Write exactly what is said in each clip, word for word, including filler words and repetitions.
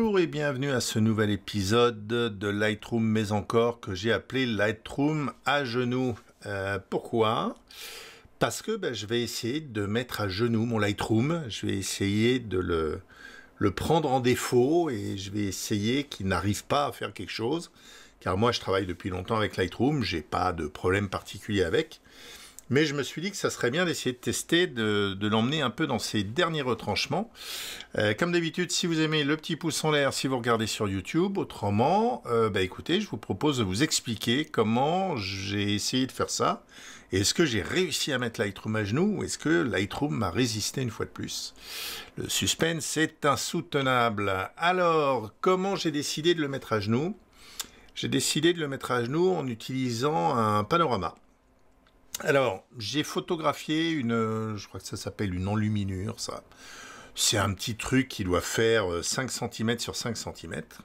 Bonjour et bienvenue à ce nouvel épisode de Lightroom, mais encore que j'ai appelé Lightroom à genoux. Euh, pourquoi ? Parce que ben, je vais essayer de mettre à genoux mon Lightroom, je vais essayer de le, le prendre en défaut et je vais essayer qu'il n'arrive pas à faire quelque chose. Car moi je travaille depuis longtemps avec Lightroom, j'ai pas de problème particulier avec. Mais je me suis dit que ça serait bien d'essayer de tester, de, de l'emmener un peu dans ses derniers retranchements. Euh, comme d'habitude, si vous aimez, le petit pouce en l'air si vous regardez sur YouTube. Autrement, euh, bah écoutez, je vous propose de vous expliquer comment j'ai essayé de faire ça. Est-ce que j'ai réussi à mettre Lightroom à genoux ou est-ce que Lightroom m'a résisté une fois de plus? Le suspense est insoutenable. Alors, comment j'ai décidé de le mettre à genoux? J'ai décidé de le mettre à genoux en utilisant un panorama. Alors, j'ai photographié une, je crois que ça s'appelle une enluminure, ça. C'est un petit truc qui doit faire cinq centimètres sur cinq centimètres.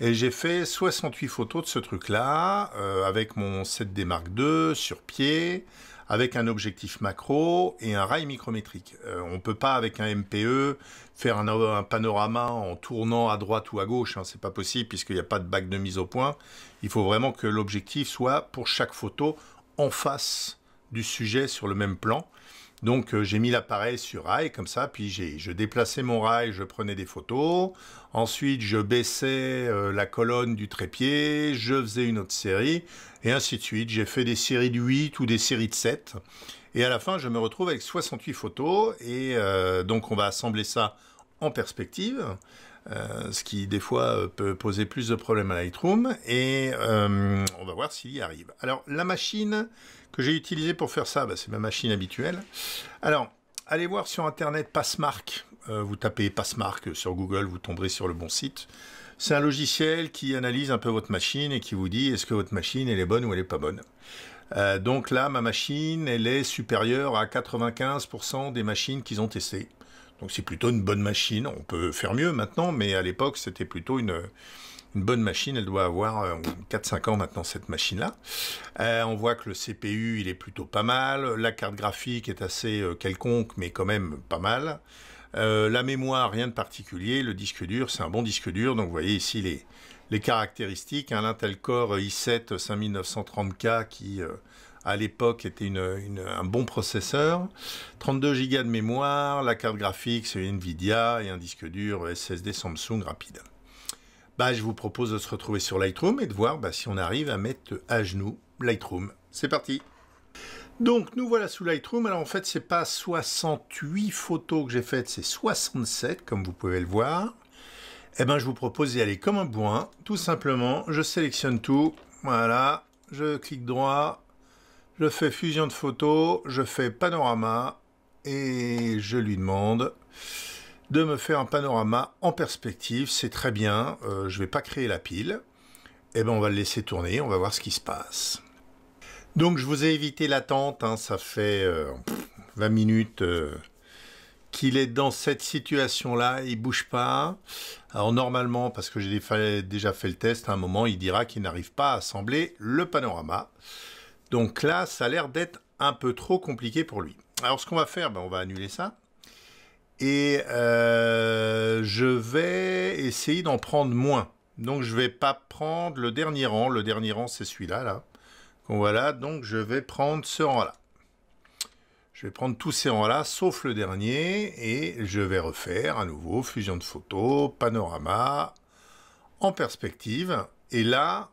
Et j'ai fait soixante-huit photos de ce truc-là, euh, avec mon sept D Mark deux sur pied, avec un objectif macro et un rail micrométrique. Euh, on ne peut pas, avec un M P E, faire un, un panorama en tournant à droite ou à gauche, hein, c'est pas possible, puisqu'il n'y a pas de bague de mise au point. Il faut vraiment que l'objectif soit, pour chaque photo, en face du sujet sur le même plan. Donc euh, j'ai mis l'appareil sur rail comme ça, puis j'ai je déplaçais mon rail, je prenais des photos, ensuite je baissais euh, la colonne du trépied, je faisais une autre série, et ainsi de suite. J'ai fait des séries de huit ou des séries de sept, et à la fin je me retrouve avec soixante-huit photos, et euh, donc on va assembler ça en perspective, euh, ce qui des fois peut poser plus de problèmes à Lightroom, et euh, on va voir s'il y arrive. Alors la machine que j'ai utilisée pour faire ça, bah, c'est ma machine habituelle. Alors allez voir sur internet Passmark, euh, vous tapez Passmark sur Google, vous tomberez sur le bon site. C'est un logiciel qui analyse un peu votre machine et qui vous dit est-ce que votre machine elle est bonne ou elle est pas bonne. Euh, donc là ma machine elle est supérieure à quatre-vingt-quinze pour cent des machines qu'ils ont testées. Donc c'est plutôt une bonne machine, on peut faire mieux maintenant, mais à l'époque c'était plutôt une, une bonne machine, elle doit avoir quatre cinq ans maintenant cette machine-là. Euh, on voit que le C P U il est plutôt pas mal, la carte graphique est assez quelconque mais quand même pas mal. Euh, la mémoire, rien de particulier, le disque dur, c'est un bon disque dur, donc vous voyez ici les, les caractéristiques, hein, l'Intel Core i sept cinq mille neuf cent trente K qui... Euh, à l'époque était une, une, un bon processeur, trente-deux giga de mémoire, la carte graphique c'est NVIDIA et un disque dur S S D Samsung rapide. Bah, je vous propose de se retrouver sur Lightroom et de voir bah, si on arrive à mettre à genoux Lightroom. C'est parti. Donc nous voilà sous Lightroom. Alors en fait c'est pas soixante-huit photos que j'ai faites, c'est soixante-sept comme vous pouvez le voir. Et ben je vous propose d'y aller comme un bourrin, tout simplement. Je sélectionne tout, voilà, je clique droit. Je fais fusion de photos, je fais panorama et je lui demande de me faire un panorama en perspective. C'est très bien, euh, je ne vais pas créer la pile. Et ben on va le laisser tourner, on va voir ce qui se passe. Donc je vous ai évité l'attente, hein, ça fait euh, vingt minutes euh, qu'il est dans cette situation-là, il ne bouge pas. Alors normalement, parce que j'ai déjà fait le test, à un moment il dira qu'il n'arrive pas à assembler le panorama. Donc là, ça a l'air d'être un peu trop compliqué pour lui. Alors, ce qu'on va faire, ben, on va annuler ça. Et euh, je vais essayer d'en prendre moins. Donc, je ne vais pas prendre le dernier rang. Le dernier rang, c'est celui-là. Là. Donc, voilà, donc je vais prendre ce rang-là. Je vais prendre tous ces rangs-là, sauf le dernier. Et je vais refaire à nouveau fusion de photos, panorama, en perspective. Et là,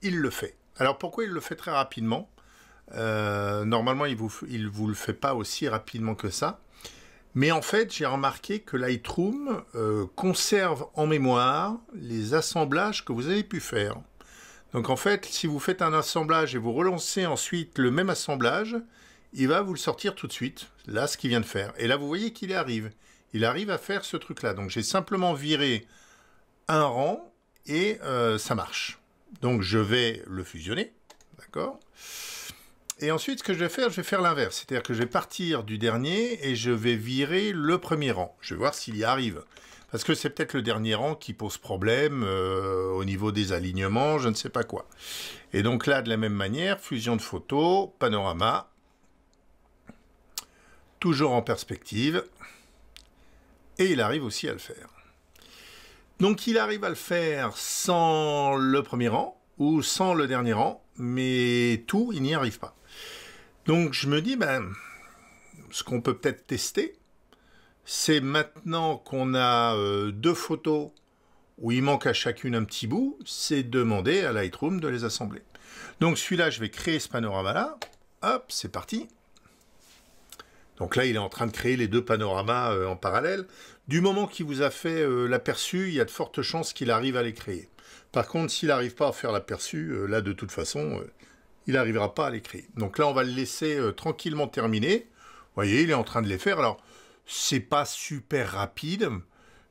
il le fait. Alors pourquoi il le fait très rapidement? euh, Normalement, il ne vous, il vous le fait pas aussi rapidement que ça. Mais en fait, j'ai remarqué que Lightroom euh, conserve en mémoire les assemblages que vous avez pu faire. Donc en fait, si vous faites un assemblage et vous relancez ensuite le même assemblage, il va vous le sortir tout de suite. Là, ce qu'il vient de faire. Et là, vous voyez qu'il arrive. Il arrive à faire ce truc-là. Donc j'ai simplement viré un rang et euh, ça marche. Donc je vais le fusionner, d'accord? Et ensuite, ce que je vais faire, je vais faire l'inverse. C'est-à-dire que je vais partir du dernier et je vais virer le premier rang. Je vais voir s'il y arrive. Parce que c'est peut-être le dernier rang qui pose problème euh, au niveau des alignements, je ne sais pas quoi. Et donc là, de la même manière, fusion de photos, panorama, toujours en perspective. Et il arrive aussi à le faire. Donc il arrive à le faire sans le premier rang ou sans le dernier rang, mais tout, il n'y arrive pas. Donc je me dis, ben, ce qu'on peut peut-être tester, c'est maintenant qu'on a euh, deux photos où il manque à chacune un petit bout, c'est demander à Lightroom de les assembler. Donc celui-là, je vais créer ce panorama-là. Hop, c'est parti. Donc là, il est en train de créer les deux panoramas euh, en parallèle. Du moment qu'il vous a fait euh, l'aperçu, il y a de fortes chances qu'il arrive à les créer. Par contre, s'il n'arrive pas à faire l'aperçu, euh, là, de toute façon, euh, il n'arrivera pas à les créer. Donc là, on va le laisser euh, tranquillement terminer. Vous voyez, il est en train de les faire. Alors, c'est pas super rapide,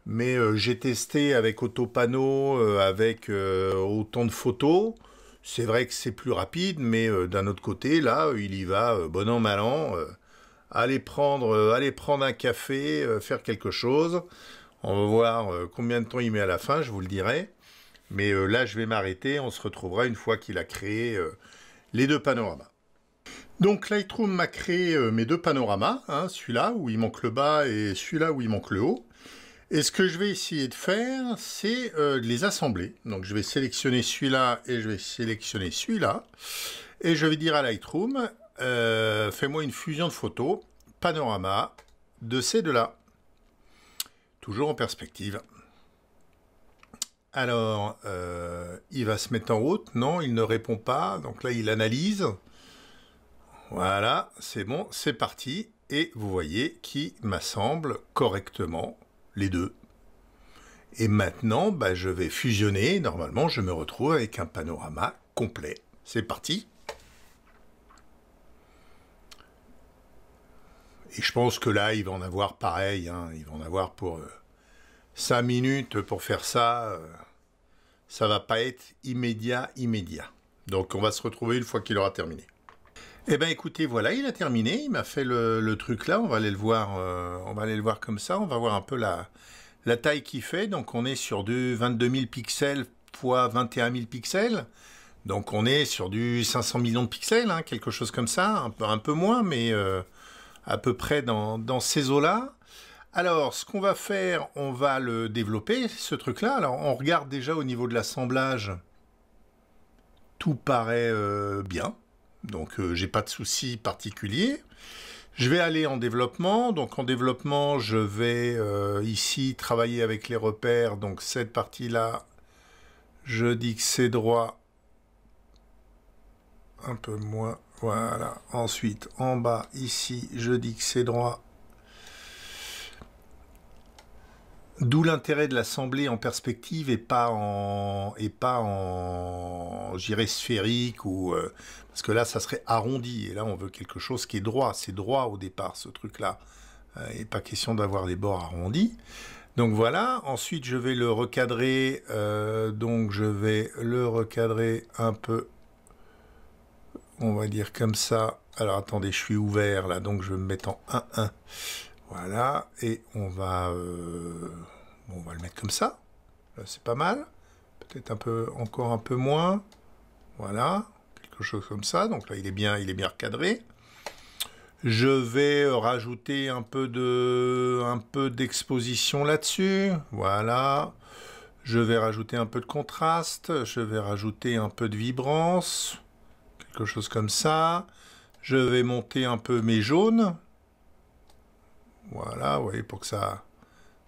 mais euh, j'ai testé avec Autopano, euh, avec euh, autant de photos. C'est vrai que c'est plus rapide, mais euh, d'un autre côté, là, euh, il y va euh, bon an, mal an. Euh, aller, prendre, euh, aller prendre un café, euh, faire quelque chose. On va voir euh, combien de temps il met à la fin, je vous le dirai. Mais euh, là, je vais m'arrêter. On se retrouvera une fois qu'il a créé euh, les deux panoramas. Donc Lightroom m'a créé euh, mes deux panoramas. Hein, celui-là où il manque le bas et celui-là où il manque le haut. Et ce que je vais essayer de faire, c'est euh, de les assembler. Donc je vais sélectionner celui-là et je vais sélectionner celui-là. Et je vais dire à Lightroom, euh, fais-moi une fusion de photos, panorama, de ces deux-là. Toujours en perspective. Alors, euh, il va se mettre en route. Non, il ne répond pas. Donc là, il analyse. Voilà, c'est bon, c'est parti. Et vous voyez qu'il m'assemble correctement les deux. Et maintenant, bah, je vais fusionner. Normalement, je me retrouve avec un panorama complet. C'est parti. Et je pense que là, il va en avoir pareil. Hein. Il va en avoir pour euh, cinq minutes pour faire ça. Euh, ça va pas être immédiat, immédiat. Donc, on va se retrouver une fois qu'il aura terminé. Eh bien, écoutez, voilà, il a terminé, il m'a fait le, le truc là, on va aller le voir, euh, on va aller le voir comme ça, on va voir un peu la, la taille qu'il fait. Donc, on est sur du vingt-deux mille pixels fois vingt et un mille pixels, donc on est sur du cinq cents millions de pixels, hein, quelque chose comme ça, un peu, un peu moins, mais euh, à peu près dans, dans ces eaux-là. Alors, ce qu'on va faire, on va le développer, ce truc-là. Alors, on regarde déjà au niveau de l'assemblage, tout paraît euh, bien. Donc, euh, j'ai pas de souci particulier. Je vais aller en développement. Donc, en développement, je vais euh, ici travailler avec les repères. Donc, cette partie-là, je dis que c'est droit. Un peu moins. Voilà. Ensuite, en bas, ici, je dis que c'est droit. D'où l'intérêt de l'assembler en perspective et pas en, et pas en j'irais sphérique ou euh, parce que là ça serait arrondi et là on veut quelque chose qui est droit, c'est droit au départ ce truc là, euh, et pas question d'avoir les bords arrondis. Donc voilà, ensuite je vais le recadrer, euh, donc je vais le recadrer un peu, on va dire comme ça. Alors attendez, je suis ouvert là, donc je vais me mettre en un un. Voilà, et on va, euh, bon, on va le mettre comme ça. Là, c'est pas mal. Peut-être un peu, encore un peu moins. Voilà, quelque chose comme ça. Donc là, il est bien, il est bien recadré. Je vais rajouter un peu de, un peu d'exposition là-dessus. Voilà. Je vais rajouter un peu de contraste. Je vais rajouter un peu de vibrance. Quelque chose comme ça. Je vais monter un peu mes jaunes. Voilà, vous voyez, pour que ça,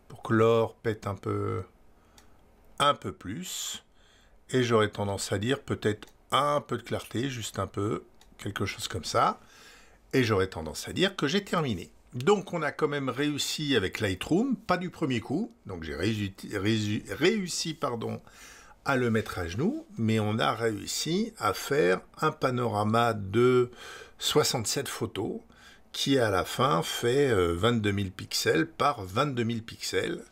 pour que l'or pète un peu, un peu plus. Et j'aurais tendance à dire peut-être un peu de clarté, juste un peu, quelque chose comme ça. Et j'aurais tendance à dire que j'ai terminé. Donc on a quand même réussi avec Lightroom, pas du premier coup. Donc j'ai réussi, réussi, réussi pardon, à le mettre à genoux, mais on a réussi à faire un panorama de soixante-sept photos. Qui à la fin fait vingt-deux mille pixels par vingt-deux mille pixels,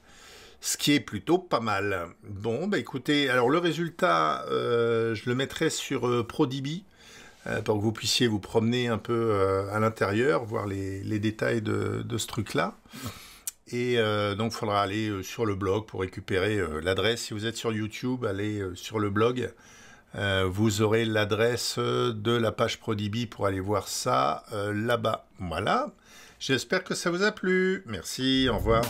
ce qui est plutôt pas mal. Bon, bah écoutez, alors le résultat, euh, je le mettrai sur euh, Prodibi, euh, pour que vous puissiez vous promener un peu euh, à l'intérieur, voir les, les détails de, de ce truc-là. Et euh, donc, il faudra aller euh, sur le blog pour récupérer euh, l'adresse. Si vous êtes sur YouTube, allez euh, sur le blog. Euh, vous aurez l'adresse de la page Prodibi pour aller voir ça euh, là-bas. Voilà, j'espère que ça vous a plu. Merci, au revoir.